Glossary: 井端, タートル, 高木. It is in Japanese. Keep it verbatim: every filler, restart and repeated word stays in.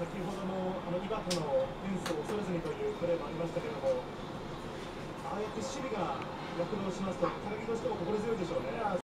先ほどもあの井端の点数を恐れずにというプレーもありましたけれども、ああやって守備が躍動しますと、高木としても心強いでしょうね。